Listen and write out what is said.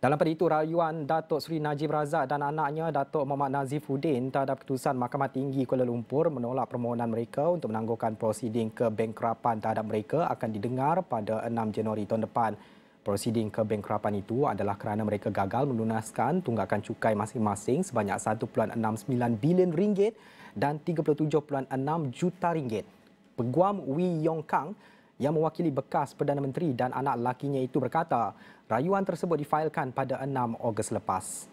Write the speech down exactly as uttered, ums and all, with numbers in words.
Dalam pada itu, rayuan Datuk Seri Najib Razak dan anaknya Datuk Mohd Nazifuddin terhadap keputusan Mahkamah Tinggi Kuala Lumpur menolak permohonan mereka untuk menangguhkan prosiding kebengkrapan terhadap mereka akan didengar pada enam Januari tahun depan. Prosiding kebengkrapan itu adalah kerana mereka gagal melunaskan tunggakan cukai masing-masing sebanyak satu perpuluhan enam sembilan bilion ringgit dan tiga puluh tujuh perpuluhan enam juta ringgit. Peguam Wee Yong Kang yang mewakili bekas Perdana Menteri dan anak lakinya itu berkata, rayuan tersebut difailkan pada enam Ogos lepas.